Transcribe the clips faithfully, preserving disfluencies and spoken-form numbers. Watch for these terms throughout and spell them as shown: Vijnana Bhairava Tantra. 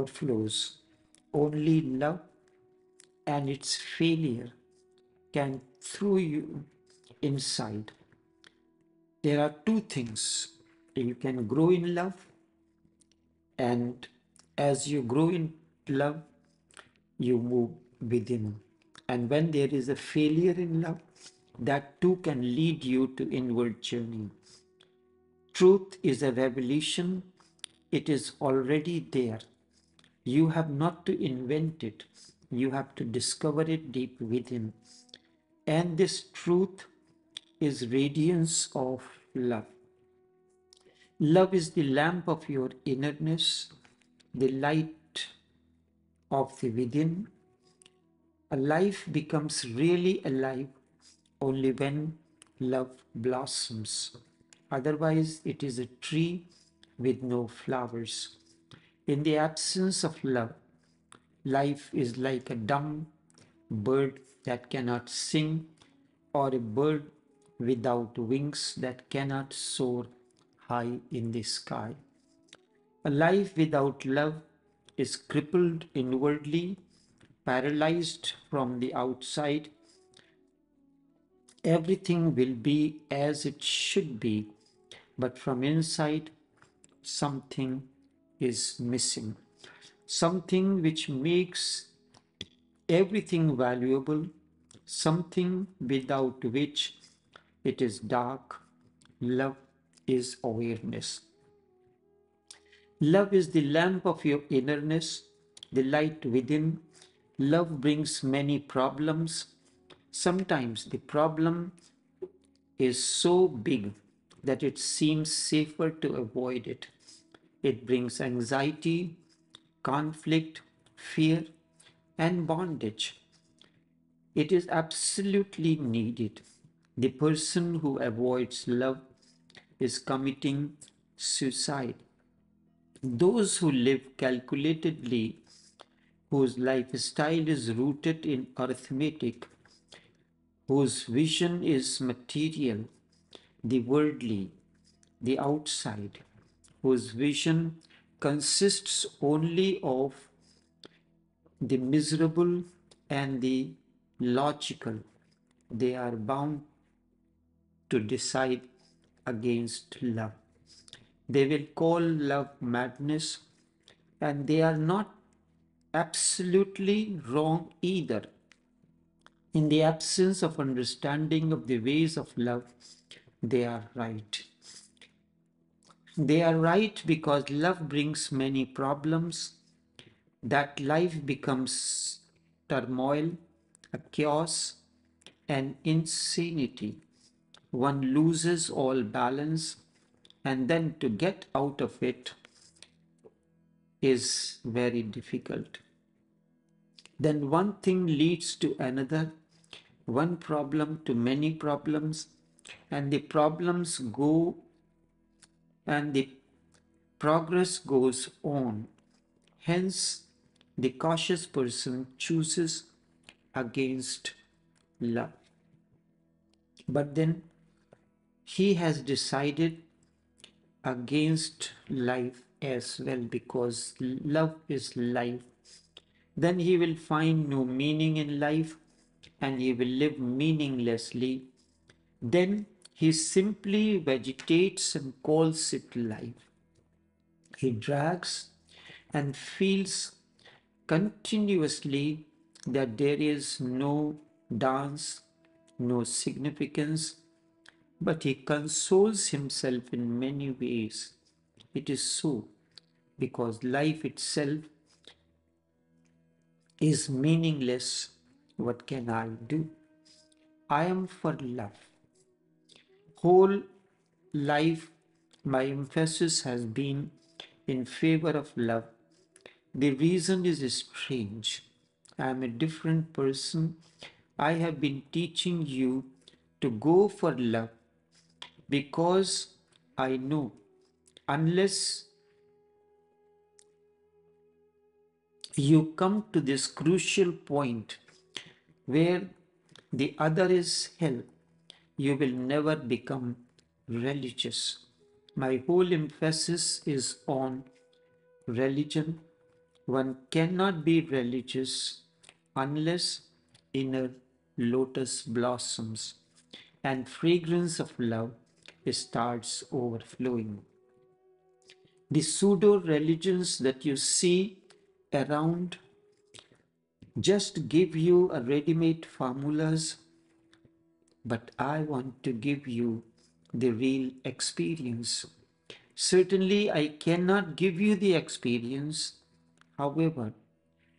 overflows. Only love and its failure can throw you inside. There are two things. You can grow in love, and as you grow in love, you move within. And when there is a failure in love, that too can lead you to inward journey. Truth is a revelation. It is already there. You have not to invent it. You have to discover it deep within. And this truth is radiance of love. Love is the lamp of your innerness, the light of the within. A life becomes really alive only when love blossoms. Otherwise, it is a tree with no flowers. In the absence of love, life is like a dumb bird that cannot sing, or a bird without wings that cannot soar high in the sky. A life without love is crippled inwardly, paralyzed from the outside. Everything will be as it should be, but from inside, something is missing. Something which makes everything valuable, something without which it is dark. Love is awareness. Love is the lamp of your innerness, the light within. Love brings many problems. Sometimes the problem is so big that it seems safer to avoid it. It brings anxiety, conflict, fear, and bondage. It is absolutely needed. The person who avoids love is committing suicide. Those who live calculatedly, whose lifestyle is rooted in arithmetic, whose vision is material, the worldly, the outside, whose vision consists only of the miserable and the logical, they are bound to decide against love. They will call love madness, and they are not absolutely wrong either. In the absence of understanding of the ways of love, they are right. They are right because love brings many problems, that life becomes turmoil, a chaos, and insanity. One loses all balance, and then to get out of it is very difficult. Then one thing leads to another, one problem to many problems, and the problems go and the progress goes on. Hence, the cautious person chooses against love. But then he has decided against life as well, because love is life. Then he will find no meaning in life, and he will live meaninglessly. Then he simply vegetates and calls it life. He drags and feels continuously that there is no dance, no significance, but he consoles himself in many ways. It is so because life itself is meaningless. What can I do? I am for love. Whole life, my emphasis has been in favor of love. The reason is strange. I am a different person. I have been teaching you to go for love because I know unless you come to this crucial point where the other is hell, you will never become religious. My whole emphasis is on religion, One cannot be religious unless inner lotus blossoms and fragrance of love starts overflowing. The pseudo-religions that you see around just give you a ready-made formulas, but I want to give you the real experience. Certainly, I cannot give you the experience. However,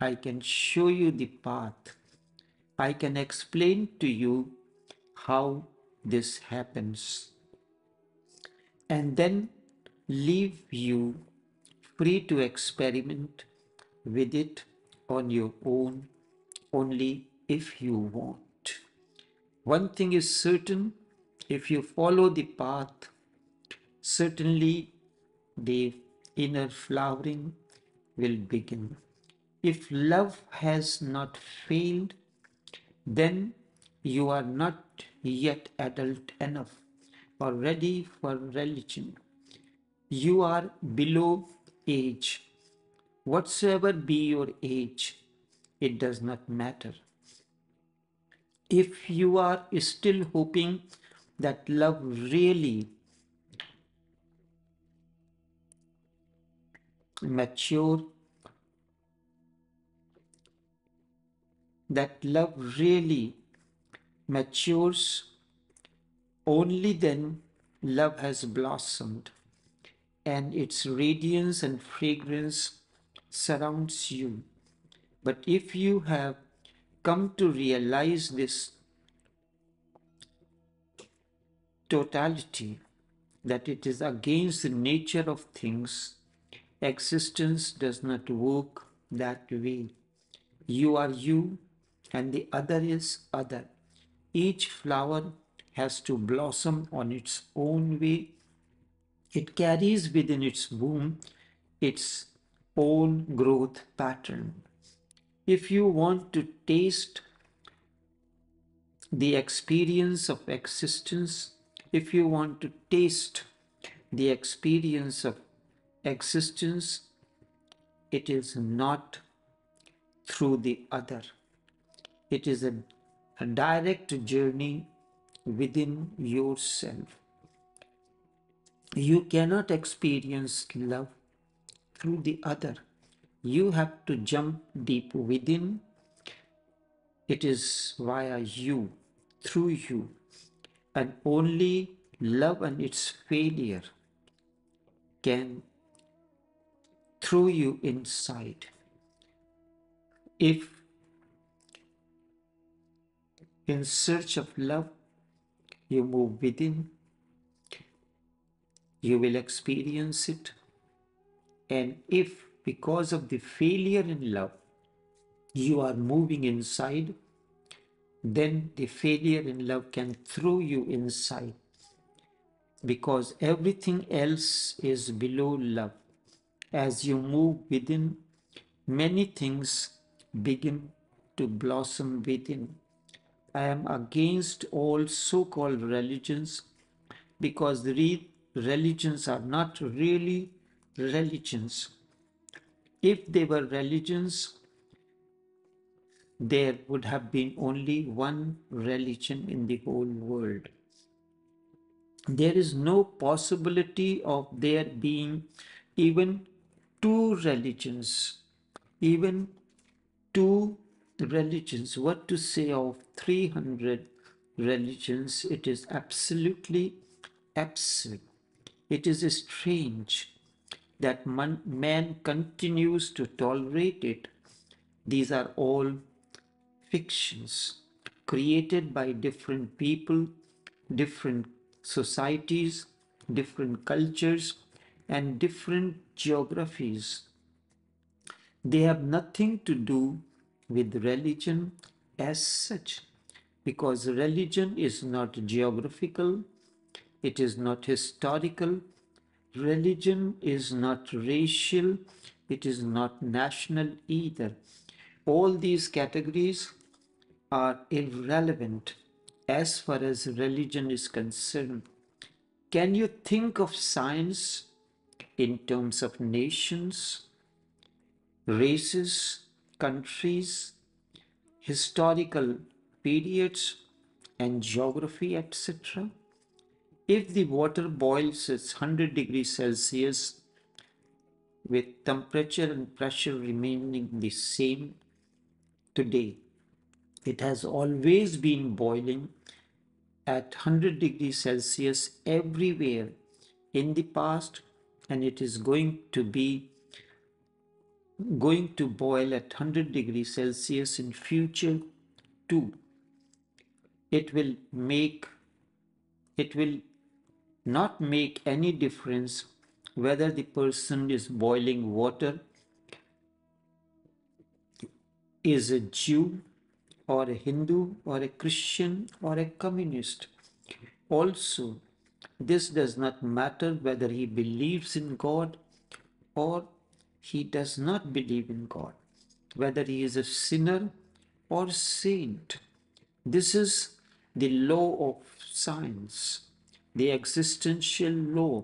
I can show you the path. I can explain to you how this happens, and then leave you free to experiment with it on your own, only if you want. One thing is certain, if you follow the path, certainly the inner flowering will begin. If love has not failed, then you are not yet adult enough or ready for religion. You are below age. Whatsoever be your age, it does not matter. If you are still hoping that love really mature, that love really matures, only then love has blossomed and its radiance and fragrance surrounds you. But if you have come to realize this totality, that it is against the nature of things, existence does not work that way. You are you and the other is other. Each flower has to blossom on its own way. It carries within its womb its own growth pattern. If you want to taste the experience of existence, if you want to taste the experience of existence, it is not through the other. It is a, a direct journey within yourself. You cannot experience love through the other. You have to jump deep within. It is via you, through you, and only love and its failure can throw you inside. If in search of love you move within, you will experience it. And if because of the failure in love, you are moving inside, then the failure in love can throw you inside, because everything else is below love. As you move within, many things begin to blossom within. I am against all so-called religions, because the re religions are not really religions. If they were religions, there would have been only one religion in the whole world. There is no possibility of there being even two religions, even two religions. What to say of three hundred religions? It is absolutely absurd. It is strange that man, man continues to tolerate it. These are all fictions created by different people, different societies, different cultures, and different geographies. They have nothing to do with religion as such, because religion is not geographical, it is not historical. Religion is not racial, it is not national either. All these categories are irrelevant as far as religion is concerned. Can you think of science in terms of nations? races, countries, historical periods and geography, et cetera. If the water boils at one hundred degrees Celsius with temperature and pressure remaining the same today, it has always been boiling at one hundred degrees Celsius everywhere in the past, and it is going to be going to boil at one hundred degrees Celsius in future too. It will make, it will not make any difference whether the person is boiling water, is a Jew or a Hindu or a Christian or a communist. Also, this does not matter whether he believes in God or he does not believe in God, whether he is a sinner or saint. This is the law of science, the existential law.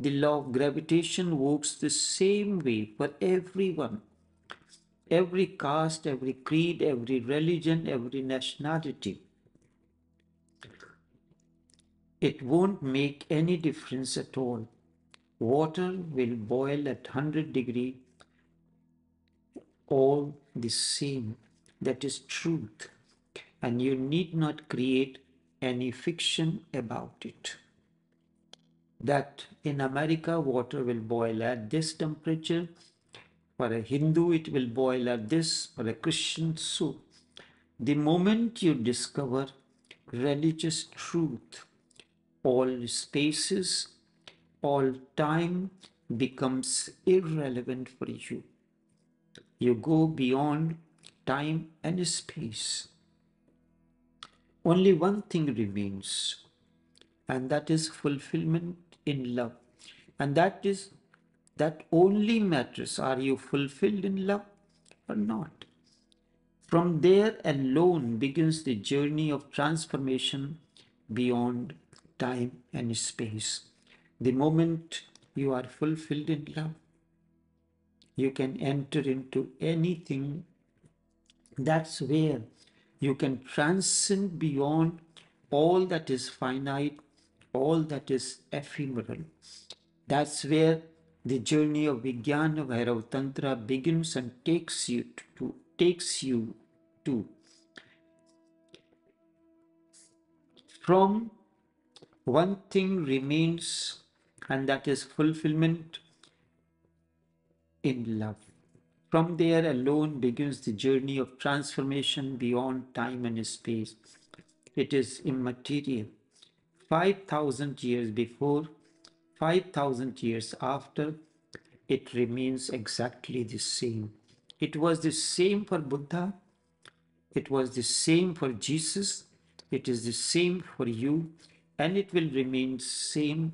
The law of gravitation works the same way for everyone. Every caste, every creed, every religion, every nationality. It won't make any difference at all. Water will boil at one hundred degrees all the same. That is truth. And you need not create any fiction about it. That in America, water will boil at this temperature. For a Hindu, it will boil at this, for a Christian, so. The moment you discover religious truth, all spaces, all time becomes irrelevant for you. You go beyond time and space. Only one thing remains, and that is fulfillment in love. And that is that only matters. Are you fulfilled in love or not? From there alone begins the journey of transformation beyond time and space. The moment you are fulfilled in love, you can enter into anything. That's where you can transcend beyond all that is finite, all that is ephemeral. That's where the journey of Vijnana Bhairava Tantra begins and takes you to, takes you to. From one thing remains, and that is fulfillment in love. From there alone begins the journey of transformation beyond time and space. It is immaterial. five thousand years before, five thousand years after, it remains exactly the same. It was the same for Buddha. It was the same for Jesus. It is the same for you. And it will remain same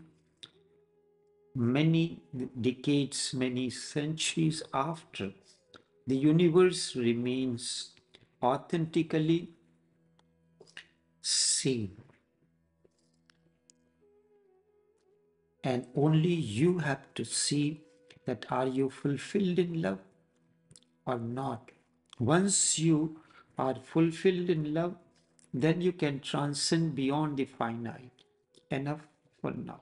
many decades, many centuries after. The universe remains authentically same. And only you have to see that, are you fulfilled in love or not? Once you are fulfilled in love, then you can transcend beyond the finite. Enough for now.